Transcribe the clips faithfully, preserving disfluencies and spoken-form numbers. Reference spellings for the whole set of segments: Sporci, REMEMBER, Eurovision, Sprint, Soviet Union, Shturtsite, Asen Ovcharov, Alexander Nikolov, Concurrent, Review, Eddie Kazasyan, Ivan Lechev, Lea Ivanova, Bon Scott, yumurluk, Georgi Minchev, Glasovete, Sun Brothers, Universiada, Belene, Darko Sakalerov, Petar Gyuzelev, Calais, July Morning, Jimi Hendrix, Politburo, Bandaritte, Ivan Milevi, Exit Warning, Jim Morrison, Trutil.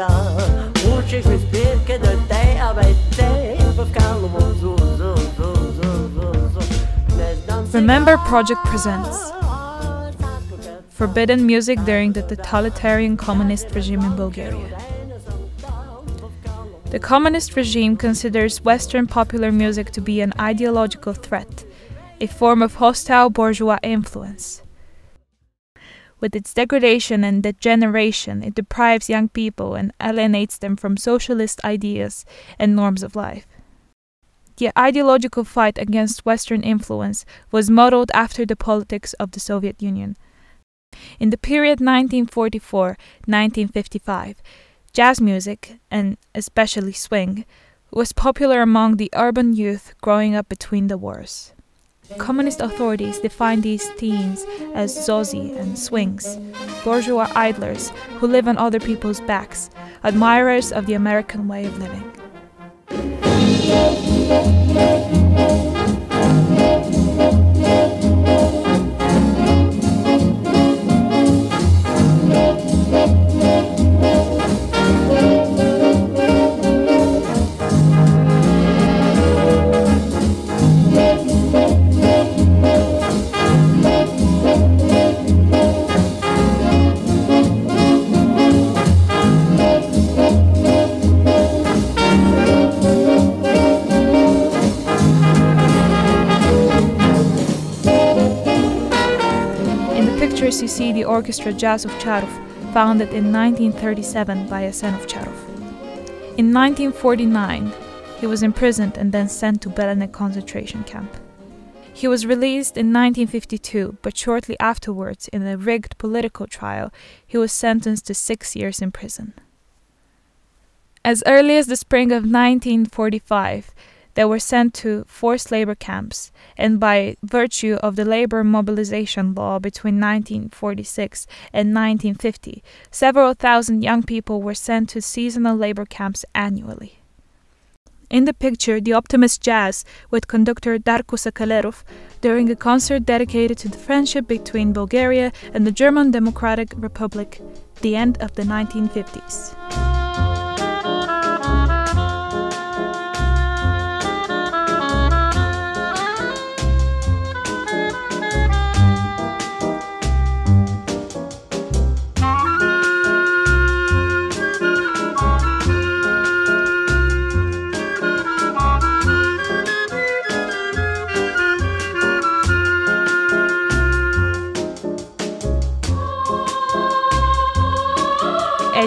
вода. Учихме спирка да те, абе те, в калово зу, зу, зу, зу, зу, зу. Remember Project Presents. Forbidden music during the totalitarian communist regime in Bulgaria. The communist regime considers Western popular music to be an ideological threat, a form of hostile bourgeois influence. With its degradation and degeneration, it deprives young people and alienates them from socialist ideas and norms of life. The ideological fight against Western influence was modeled after the politics of the Soviet Union. In the period nineteen forty-four to nineteen fifty-five, jazz music, and especially swing, was popular among the urban youth growing up between the wars. Communist authorities defined these teens as zozi and swings, bourgeois idlers who live on other people's backs, admirers of the American way of living. You see the orchestra Jazz Ovcharov, founded in nineteen thirty-seven by Asen Ovcharov. In nineteen forty-nine, he was imprisoned and then sent to Belene concentration camp. He was released in nineteen fifty-two, but shortly afterwards, in a rigged political trial, he was sentenced to six years in prison. As early as the spring of nineteen forty-five, they were sent to forced labor camps, and by virtue of the labor mobilization law between nineteen forty-six and nineteen fifty, several thousand young people were sent to seasonal labor camps annually. In the picture, the optimist jazz with conductor Darko Sakalerov during a concert dedicated to the friendship between Bulgaria and the German Democratic Republic, the end of the nineteen fifties.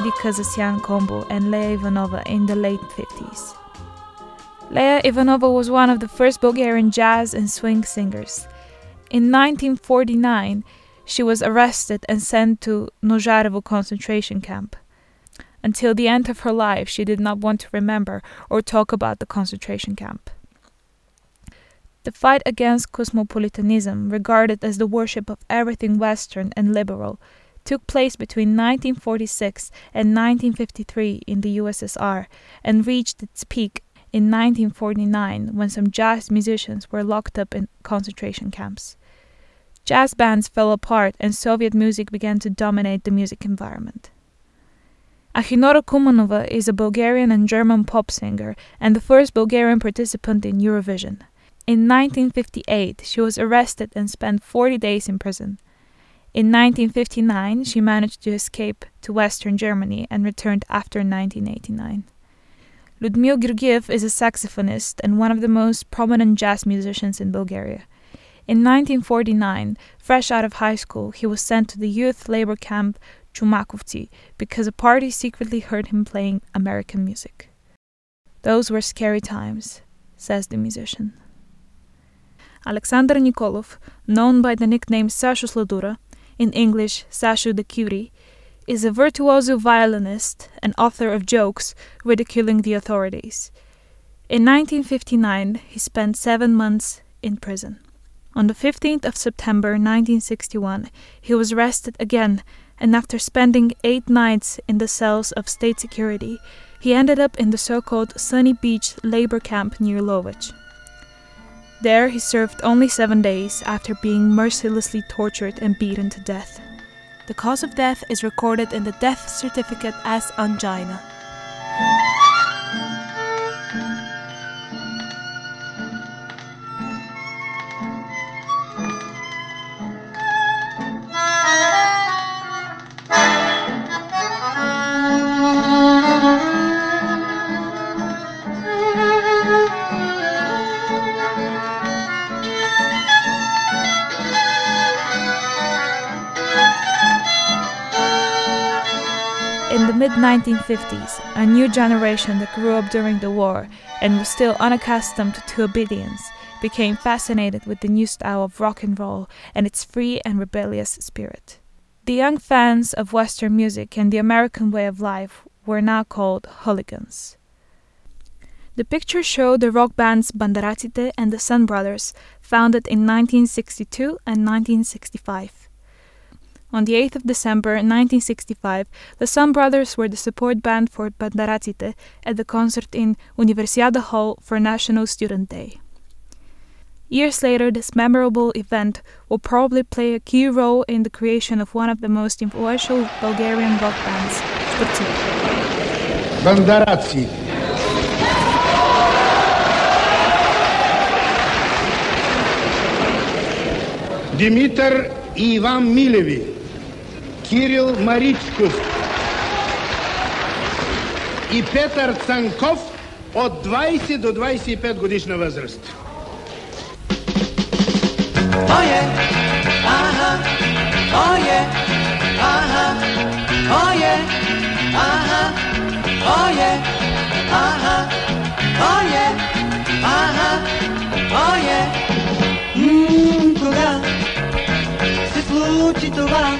Eddie Kazasyan combo and Lea Ivanova in the late fifties. Lea Ivanova was one of the first Bulgarian jazz and swing singers. In nineteen forty-nine, she was arrested and sent to Nozharevo concentration camp. Until the end of her life, she did not want to remember or talk about the concentration camp. The fight against cosmopolitanism, regarded as the worship of everything Western and liberal, took place between nineteen forty-six and nineteen fifty-three in the U S S R and reached its peak in nineteen forty-nine when some jazz musicians were locked up in concentration camps. Jazz bands fell apart and Soviet music began to dominate the music environment. Achinora Kumanova is a Bulgarian and German pop singer and the first Bulgarian participant in Eurovision. In nineteen fifty-eight, she was arrested and spent forty days in prison. In nineteen fifty-nine, she managed to escape to Western Germany and returned after nineteen eighty-nine. Ludmil Girgiev is a saxophonist and one of the most prominent jazz musicians in Bulgaria. In nineteen forty-nine, fresh out of high school, he was sent to the youth labor camp Chumakovci because a party secretly heard him playing American music. "Those were scary times," says the musician. Alexander Nikolov, known by the nickname Sasho Sladura, in English, Sasho the Cutie, is a virtuoso violinist and author of jokes ridiculing the authorities. In nineteen fifty-nine, he spent seven months in prison. On the fifteenth of September nineteen sixty-one, he was arrested again, and after spending eight nights in the cells of state security, he ended up in the so-called Sunny Beach labor camp near Lovech. There, he served only seven days after being mercilessly tortured and beaten to death. The cause of death is recorded in the death certificate as angina. In the mid nineteen fifties, a new generation that grew up during the war and was still unaccustomed to obedience became fascinated with the new style of rock and roll and its free and rebellious spirit. The young fans of Western music and the American way of life were now called hooligans. The pictures show the rock bands Bandaritte and the Sun Brothers, founded in nineteen sixty-two and nineteen sixty-five. On the eighth of December nineteen sixty-five, the Sun Brothers were the support band for Bandaritte at the concert in Universiada Hall for National Student Day. Years later, this memorable event will probably play a key role in the creation of one of the most influential Bulgarian rock bands, Sporci. Bandaritte. Dimitar Ivan Milevi. Kirill Marichkov и Петар Тsankov от двайсет до двайсет и пет годишна възраст. Ое, аха, ое, аха, ое, аха, ое, аха, ое, аха, ое. Мм, кога се случи това?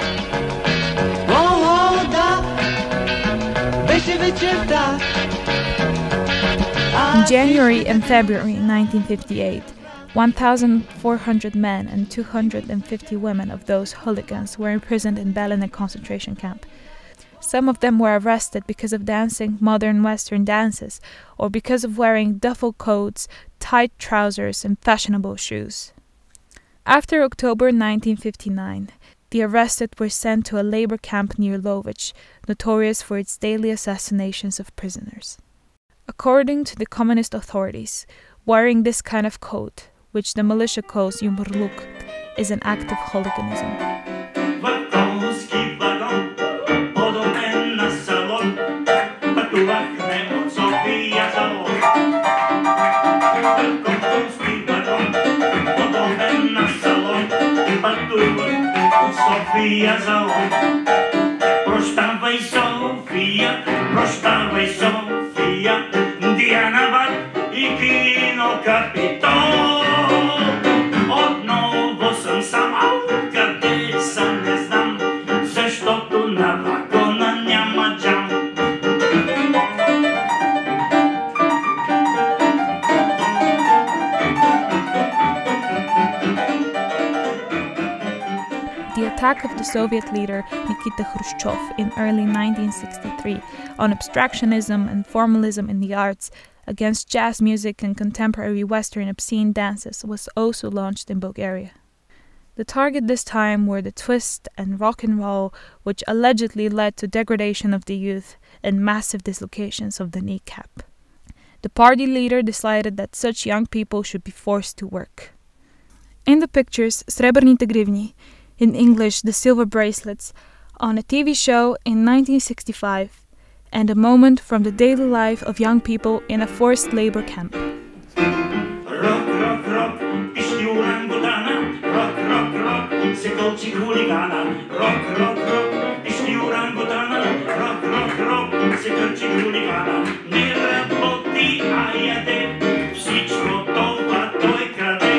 In January and February nineteen fifty-eight, one thousand four hundred men and two hundred fifty women of those hooligans were imprisoned in Belene concentration camp. Some of them were arrested because of dancing modern Western dances or because of wearing duffel coats, tight trousers and fashionable shoes. After October nineteen fifty-nine, the arrested were sent to a labor camp near Lovich, notorious for its daily assassinations of prisoners. According to the communist authorities, wearing this kind of coat, which the militia calls yumurluk, is an act of hooliganism. Sofia Zalon, proštávej Sofia, proštávej Sofia, Diana Bar I Kino Kapitol. Odnovo sam sama, kde sam ne znam, zašto tu na vagona njama džam. The attack of the Soviet leader Nikita Khrushchev in early nineteen sixty-three on abstractionism and formalism in the arts against jazz music and contemporary Western obscene dances was also launched in Bulgaria. The target this time were the twist and rock and roll, which allegedly led to degradation of the youth and massive dislocations of the kneecap. The party leader decided that such young people should be forced to work. In the pictures, Srebrnite Grivni, in English, the silver bracelets, on a T V show in nineteen sixty-five, and a moment from the daily life of young people in a forced labor camp. Rock, rock, rock, пішли урангутана, rock, rock, rock, сиколчик хулигана, rock, rock, rock, пішли урангутана, rock, rock, rock, сиколчик хулигана, не работи, а яде, всичко това той краде.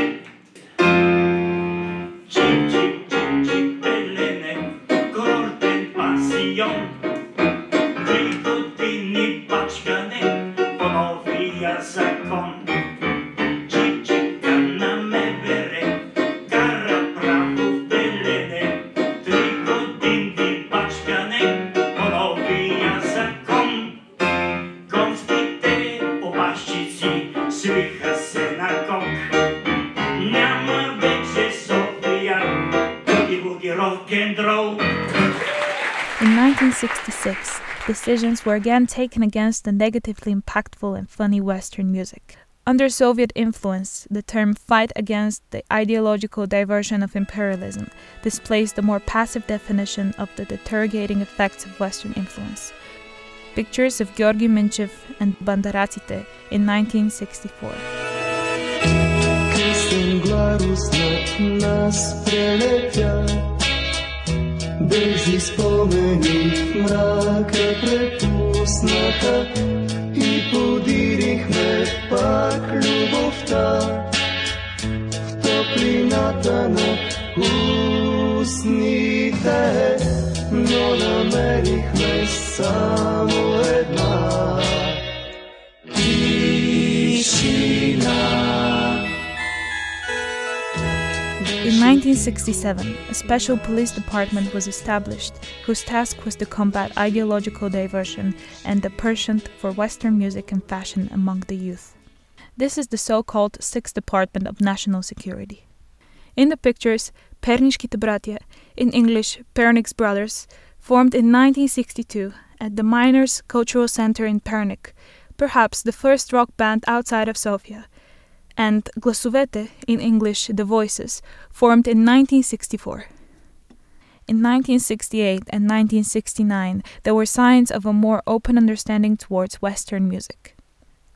nineteen sixty-six, decisions were again taken against the negatively impactful and funny Western music. Under Soviet influence, the term fight against the ideological diversion of imperialism displaced the more passive definition of the deteriorating effects of Western influence. Pictures of Georgi Minchev and Bandaritte in nineteen sixty-four. In nineteen sixty-seven, a special police department was established, whose task was to combat ideological diversion and the penchant for Western music and fashion among the youth. This is the so-called Sixth Department of National Security. In the pictures, Perniškite bratje, in English Pernik's Brothers, formed in nineteen sixty-two at the Miners Cultural Center in Pernik, perhaps the first rock band outside of Sofia, and Glasovete, in English The Voices, formed in nineteen sixty-four. In nineteen sixty-eight and nineteen sixty-nine, there were signs of a more open understanding towards Western music.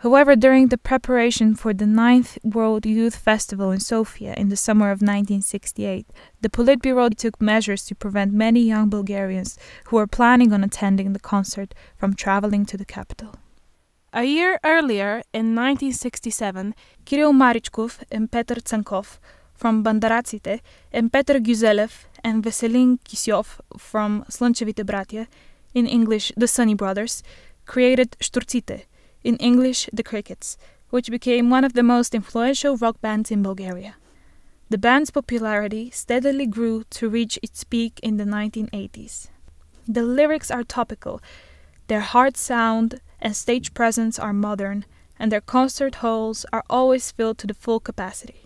However, during the preparation for the ninth World Youth Festival in Sofia in the summer of nineteen sixty-eight, the Politburo took measures to prevent many young Bulgarians who were planning on attending the concert from traveling to the capital. A year earlier, in nineteen sixty-seven, Kirill Marichkov and Petar Tsankov from Bandaritte and Petar Gyuzelev and Veselin Kisiov from Srebrnite Bratje, in English The Sunny Brothers, created Shturtsite, in English The Crickets, which became one of the most influential rock bands in Bulgaria. The band's popularity steadily grew to reach its peak in the nineteen eighties. The lyrics are topical, their hard sound and stage presence are modern, and their concert halls are always filled to the full capacity.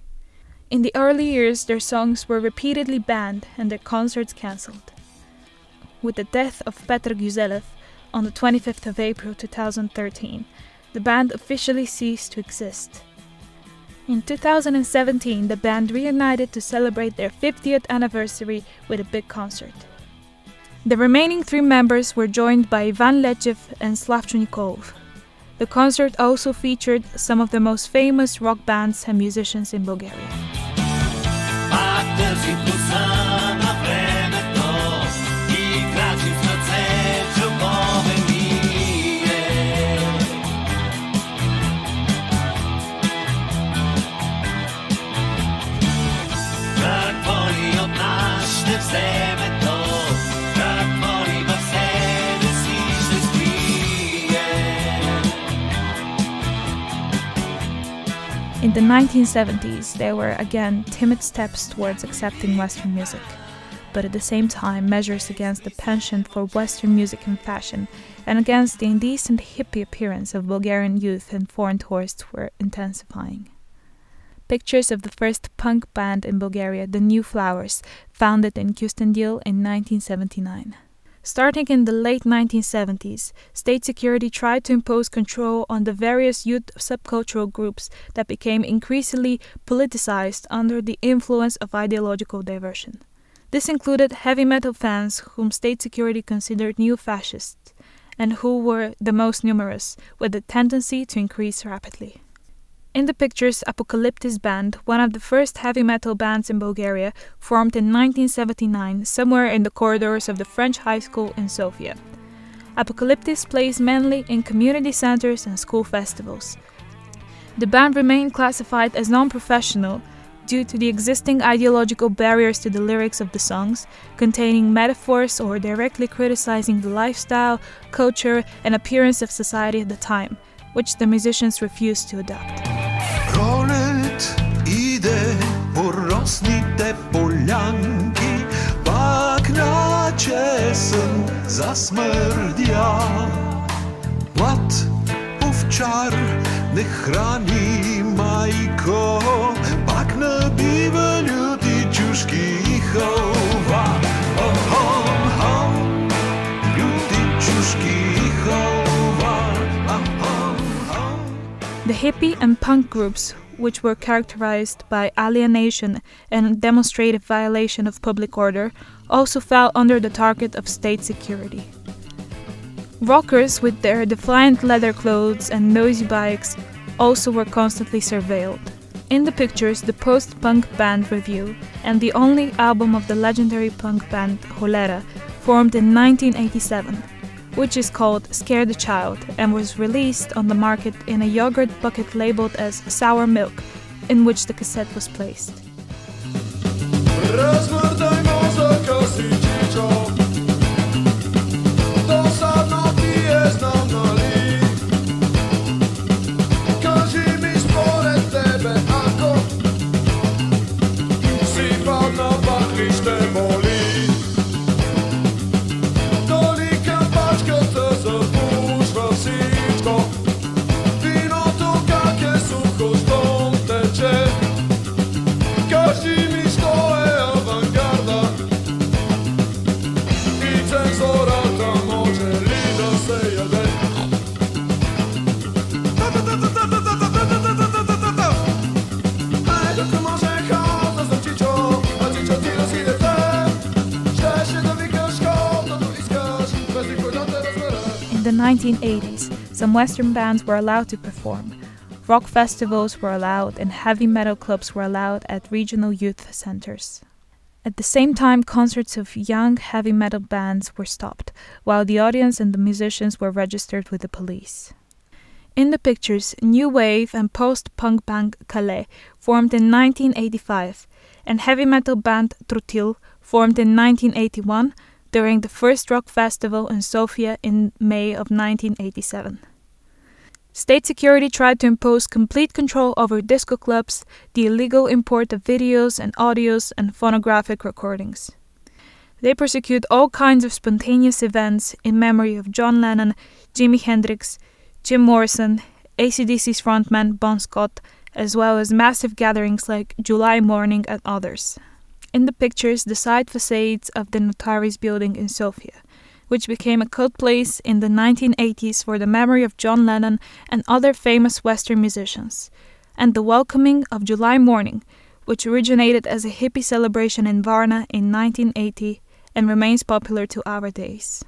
In the early years, their songs were repeatedly banned and their concerts cancelled. With the death of Petar Gyuzelev, on the twenty-fifth of April two thousand thirteen, the band officially ceased to exist. In two thousand seventeen, the band reunited to celebrate their fiftieth anniversary with a big concert. The remaining three members were joined by Ivan Lechev and Slavcho Nikolov. The concert also featured some of the most famous rock bands and musicians in Bulgaria. In the nineteen seventies, there were again timid steps towards accepting Western music, but at the same time measures against the penchant for Western music and fashion, and against the indecent hippie appearance of Bulgarian youth and foreign tourists were intensifying. Pictures of the first punk band in Bulgaria, the New Flowers, founded in Kustendil in nineteen seventy-nine. Starting in the late nineteen seventies, state security tried to impose control on the various youth subcultural groups that became increasingly politicized under the influence of ideological diversion. This included heavy metal fans whom state security considered new fascists, and who were the most numerous, with a tendency to increase rapidly. In the pictures, Apocalyptis Band, one of the first heavy metal bands in Bulgaria, formed in nineteen seventy-nine somewhere in the corridors of the French high school in Sofia. Apocalyptis plays mainly in community centers and school festivals. The band remained classified as non-professional due to the existing ideological barriers to the lyrics of the songs, containing metaphors or directly criticizing the lifestyle, culture, and appearance of society at the time, which the musicians refused to adopt. The hippie and punk groups, which were characterized by alienation and demonstrative violation of public order, also fell under the target of state security. Rockers with their defiant leather clothes and noisy bikes also were constantly surveilled. In the pictures, the post-punk band Review and the only album of the legendary punk band Holera, formed in nineteen eighty-seven, which is called Scare the Child and was released on the market in a yogurt bucket labeled as Sour Milk, in which the cassette was placed. nineteen eighties, some Western bands were allowed to perform. Rock festivals were allowed and heavy metal clubs were allowed at regional youth centers. At the same time, concerts of young heavy metal bands were stopped, while the audience and the musicians were registered with the police. In the pictures, new wave and post-punk band Calais, formed in nineteen eighty-five, and heavy metal band Trutil, formed in nineteen eighty-one, during the first rock festival in Sofia in May of nineteen eighty-seven. State security tried to impose complete control over disco clubs, the illegal import of videos and audios and phonographic recordings. They persecuted all kinds of spontaneous events in memory of John Lennon, Jimi Hendrix, Jim Morrison, A C D C's frontman Bon Scott, as well as massive gatherings like July Morning and others. In the pictures, the side facades of the Notaris building in Sofia, which became a cult place in the nineteen eighties for the memory of John Lennon and other famous Western musicians, and the welcoming of July Morning, which originated as a hippie celebration in Varna in nineteen eighty and remains popular to our days.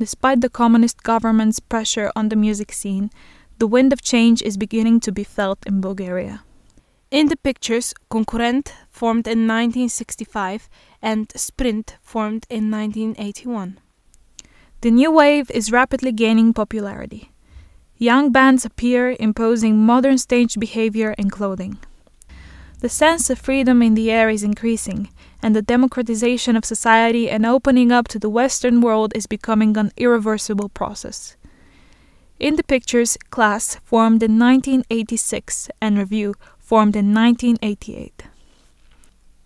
Despite the communist government's pressure on the music scene, the wind of change is beginning to be felt in Bulgaria. In the pictures, Concurrent formed in nineteen sixty-five and Sprint formed in nineteen eighty-one. The new wave is rapidly gaining popularity. Young bands appear, imposing modern stage behavior and clothing. The sense of freedom in the air is increasing, and the democratization of society and opening up to the Western world is becoming an irreversible process. In the pictures, Class formed in nineteen eighty-six and Review formed in nineteen eighty-eight.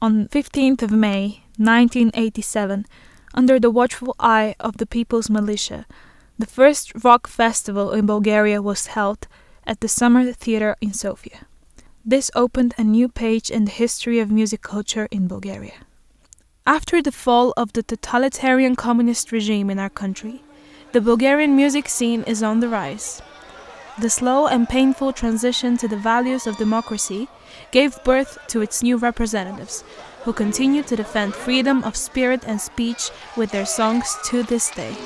On fifteenth of May nineteen eighty-seven, under the watchful eye of the People's Militia, the first rock festival in Bulgaria was held at the Summer Theatre in Sofia. This opened a new page in the history of music culture in Bulgaria. After the fall of the totalitarian communist regime in our country, the Bulgarian music scene is on the rise. The slow and painful transition to the values of democracy gave birth to its new representatives, who continue to defend freedom of spirit and speech with their songs to this day.